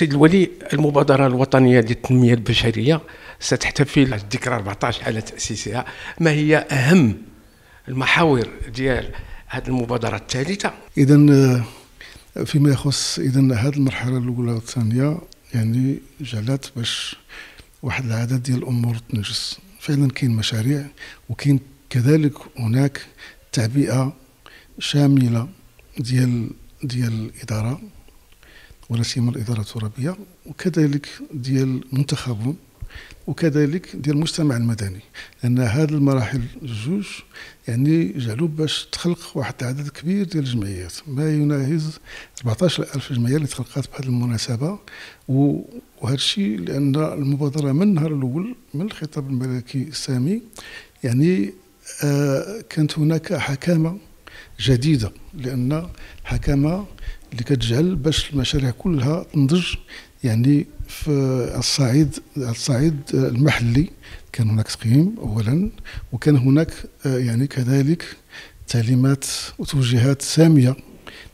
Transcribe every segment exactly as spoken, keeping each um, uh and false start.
سيد الولي المبادرة الوطنية للتنمية البشرية ستحتفل الذكرى أربعة عشر على تأسيسها. ما هي أهم المحاور ديال هذه المبادرة الثالثة؟ إذا فيما يخص إذا هذه المرحلة الأولى والثانية يعني جعلات باش واحد العدد ديال الأمور تنجز. فعلا كاين مشاريع وكاين كذلك هناك تعبئة شاملة ديال ديال الإدارة ولا سيما الإدارة الترابية، وكذلك ديال المنتخبون، وكذلك ديال المجتمع المدني، لأن هذه المراحل الجوج يعني جعلوا باش تخلق واحد العدد كبير ديال الجمعيات، ما يناهز أربعة عشر ألف جمعية اللي تخلقات بهذه المناسبة. وهذا الشيء لأن المبادرة من النهار الأول من الخطاب الملكي السامي يعني آه كانت هناك حكامة جديدة، لأن حكامة اللي كتجعل باش المشاريع كلها تنضج يعني في الصعيد الصعيد المحلي. كان هناك تقييم أولا، وكان هناك يعني كذلك تعليمات وتوجيهات سامية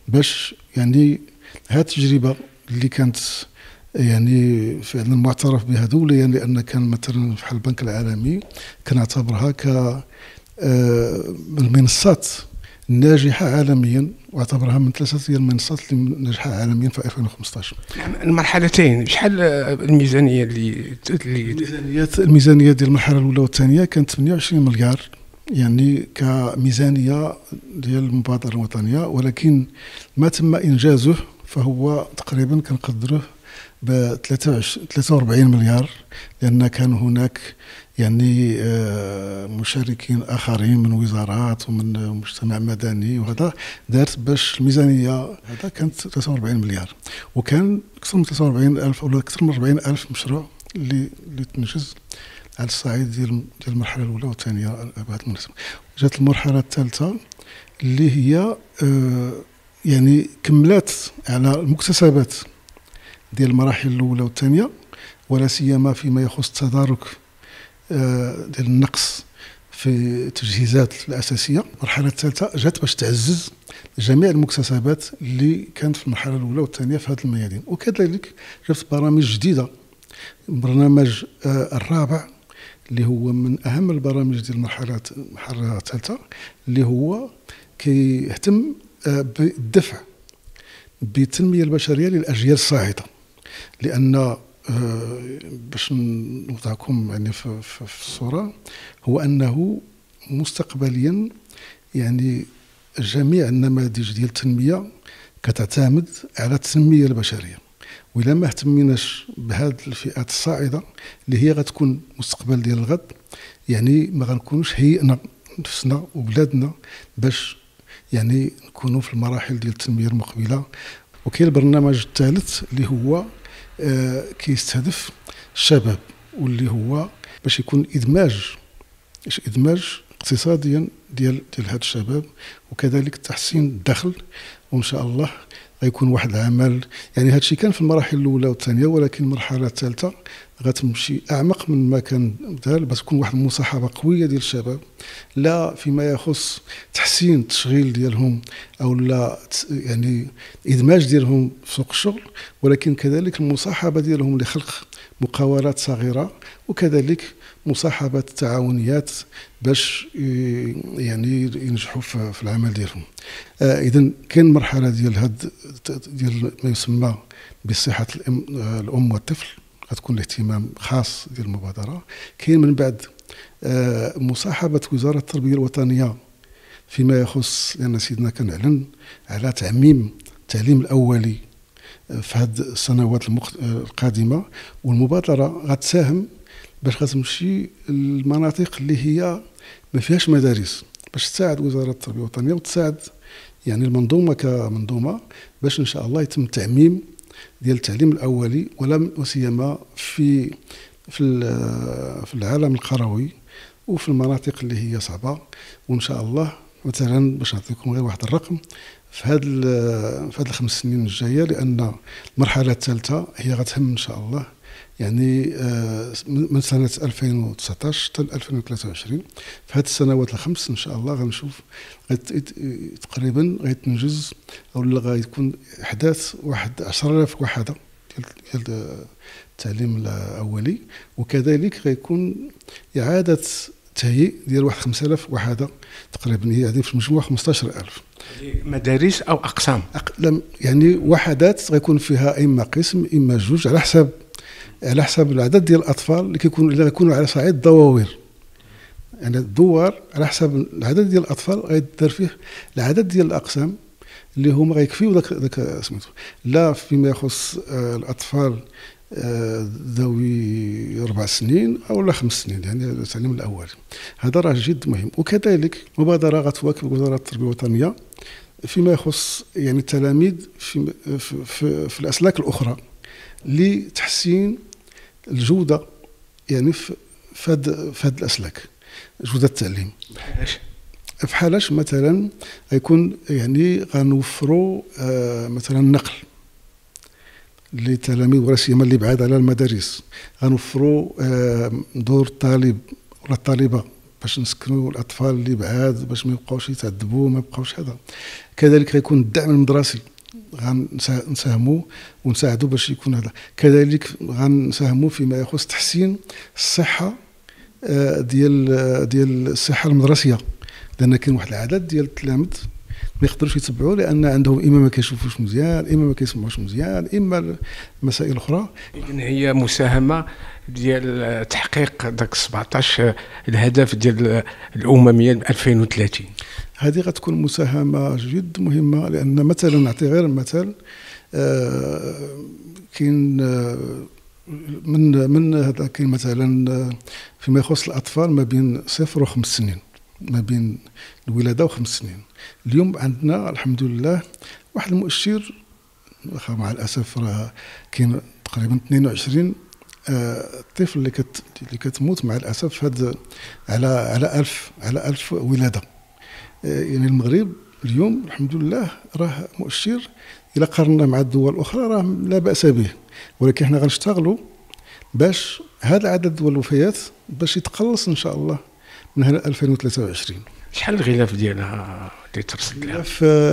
باش يعني هذه التجربة اللي كانت يعني فعلا معترف بها دوليا، لأن كان مثلا بحال البنك العالمي كنعتبرها ك المنصات ناجحة عالميا، واعتبرها من ثلاثة ديال المنصات اللي ناجحة عالميا في ألفين وخمسطاش. المرحلتين شحال الميزانية اللي الميزانيات الميزانية ديال المرحلة الأولى والثانية كانت ثمانية وعشرين مليار يعني كميزانية ديال المبادرة الوطنية، ولكن ما تم إنجازه فهو تقريبا كنقدروه ب ثلاثة وأربعين مليار، لأن كان هناك يعني مشاركين آخرين من وزارات ومن مجتمع مدني، وهذا دارت باش الميزانية هذا كانت ثلاثة وأربعين مليار، وكان أكثر من ثلاثة وأربعين ألف أو أكثر من أربعين ألف مشروع اللي اللي تنجز على الصعيد ديال المرحلة الأولى والثانية بهذا المناسبة. جات المرحلة الثالثة اللي هي يعني كملات على المكتسبات ديال المراحل الأولى والثانية، ولا سيما فيما يخص التدارك ديال النقص في التجهيزات الأساسية. المرحلة الثالثة جات باش تعزز جميع المكتسبات اللي كانت في المرحلة الأولى والثانية في هذه الميادين، وكذلك جات برامج جديدة. البرنامج الرابع اللي هو من أهم البرامج ديال المرحلة المرحلة الثالثة اللي هو كيهتم بالدفع بالتنمية البشرية للأجيال الصاعدة، لأن باش نوضعكم يعني في, في, في الصورة هو أنه مستقبليا يعني جميع النماذج ديال التنمية كتعتمد على التنمية البشرية، وإلا ما اهتميناش بهذه الفئات الصاعدة اللي هي غتكون مستقبل ديال الغد يعني ما غنكونوش هيئنا نفسنا وبلادنا باش يعني نكونوا في المراحل ديال التنمية المقبلة. وكاين البرنامج الثالث اللي هو آه كيستهدف الشباب، واللي هو باش يكون إدماج إدماج اقتصاديا ديال ديال هاد الشباب، وكذلك تحسين الدخل، وإن شاء الله غيكون واحد العمل. يعني هاد الشيء كان في المراحل الأولى والثانية، ولكن المرحلة الثالثة غتمشي أعمق من ما كان دار باش تكون واحد المصاحبة قوية ديال الشباب، لا فيما يخص تحسين التشغيل ديالهم أو لا يعني إدماج ديالهم في سوق الشغل، ولكن كذلك المصاحبة ديالهم لخلق مقاولات صغيرة، وكذلك مصاحبة التعاونيات باش يعني ينجحوا في العمل ديالهم. آه إذن كاين مرحلة ديال هاد ديال ما يسمى بصحة الأم والطفل، غتكون الاهتمام خاص ديال المبادرة. كاين من بعد آه مصاحبة وزارة التربية الوطنية فيما يخص، لأن سيدنا كنعلن على تعميم التعليم الأولي في هاد السنوات المقت... القادمة، والمبادرة غتساهم باش غتمشي للمناطق اللي هي ما فيهاش مدارس باش تساعد وزارة التربية الوطنية وتساعد يعني المنظومة كمنظومة باش إن شاء الله يتم تعميم ديال التعليم الأولي، ولا وسيما في في في العالم القروي وفي المناطق اللي هي صعبة. وإن شاء الله مثلا باش نعطيكم غير واحد الرقم في هاد في هاد الخمس سنين الجاية، لأن المرحلة الثالثة هي غتهم إن شاء الله يعني من سنة ألفين وتسعطاش حتى ألفين وثلاثة وعشرين. في هذه السنوات الخمس إن شاء الله غنشوف تقريبا غيتنجز أو غيكون إحداث واحد عشرة آلاف وحدة التعليم الاولي، وكذلك غيكون اعاده تهيئ ديال واحد خمسة آلاف وحده تقريبا، هي هذه في المجموع خمسة عشر ألف مدارس او اقسام، يعني وحدات غيكون فيها اما قسم اما جوج على حسب على حسب العدد ديال الاطفال اللي كيكونوا اللي غيكونوا على صعيد الدواوير. يعني الدوار على حسب العدد ديال الاطفال غيدار فيه العدد ديال الاقسام اللي هما غيكفيو داك داك سميتو. لا فيما يخص الاطفال ذوي اربع سنين او لا خمس سنين، يعني التعليم الاولي هذا راه جد مهم. وكذلك مبادره غتواكب وزاره التربيه الوطنيه فيما يخص يعني التلاميذ في في, في, في الاسلاك الاخرى لتحسين الجوده، يعني في هاد هاد الاسلاك جوده التعليم. بحالاش مثلا غيكون يعني غنوفروا آه مثلا النقل للتلاميذ ولا سيما اللي بعاد على المدارس، غنوفروا آه دور الطالب ولا الطالبه باش نسكنوا الاطفال اللي بعاد باش ما يبقاوش يتعذبوا ما يبقاوش هذا. كذلك غيكون الدعم المدرسي غنساهموا ونساعدوا باش يكون هذا. كذلك غنساهموا فيما يخص تحسين الصحه آه ديال ديال الصحه المدرسيه، لان كاين واحد العدد ديال التلامذ ما يقدروش يتبعوا لان عندهم اما ما كيشوفوش مزيان اما ما كيسمعوش مزيان اما مسائل اخرى. اذن هي مساهمه ديال تحقيق داك سبعطاش الهدف ديال الامميه ألفين وثلاثين، هذه غتكون مساهمه جد مهمه. لان مثلا نعطي غير مثال، آه كاين آه من من هذا كاين مثلا فيما يخص الاطفال ما بين صفر وخمس سنين، ما بين الولاده وخمس سنين. اليوم عندنا الحمد لله واحد المؤشر، مع الاسف راه كاين تقريبا اثنين وعشرين آه طفل اللي كت اللي كتموت مع الاسف هذا على على ألف على ألف ولاده. آه يعني المغرب اليوم الحمد لله راه مؤشر الى قارنا مع الدول الاخرى راه لا باس به، ولكن احنا غنشتغلوا باش هذا العدد والوفيات باش يتقلص ان شاء الله من هنا ألفين وثلاثة وعشرين. شحال الغلاف ديالها اللي ترصد لها؟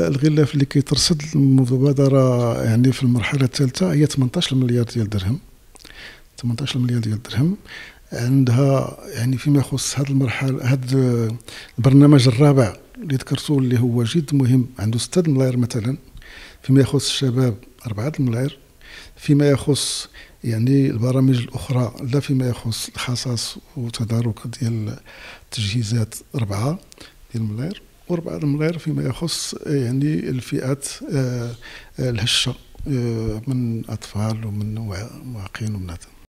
الغلاف اللي كيترصد المبادره يعني في المرحله الثالثه هي ثمنطاش مليار ديال الدرهم، ثمنطاش مليار ديال الدرهم عندها. يعني فيما يخص هذه المرحله هذا البرنامج الرابع اللي ذكرتو اللي هو جد مهم، عنده ستة ملاير مثلا. فيما يخص الشباب أربعة ملاير. فيما يخص يعني البرامج الاخرى لا فيما يخص الخصاص وتدارك ديال التجهيزات أربعة ديال الملاير، وأربعة الملاير فيما يخص يعني الفئات الهشه من اطفال ومن معاقين ومن هذا.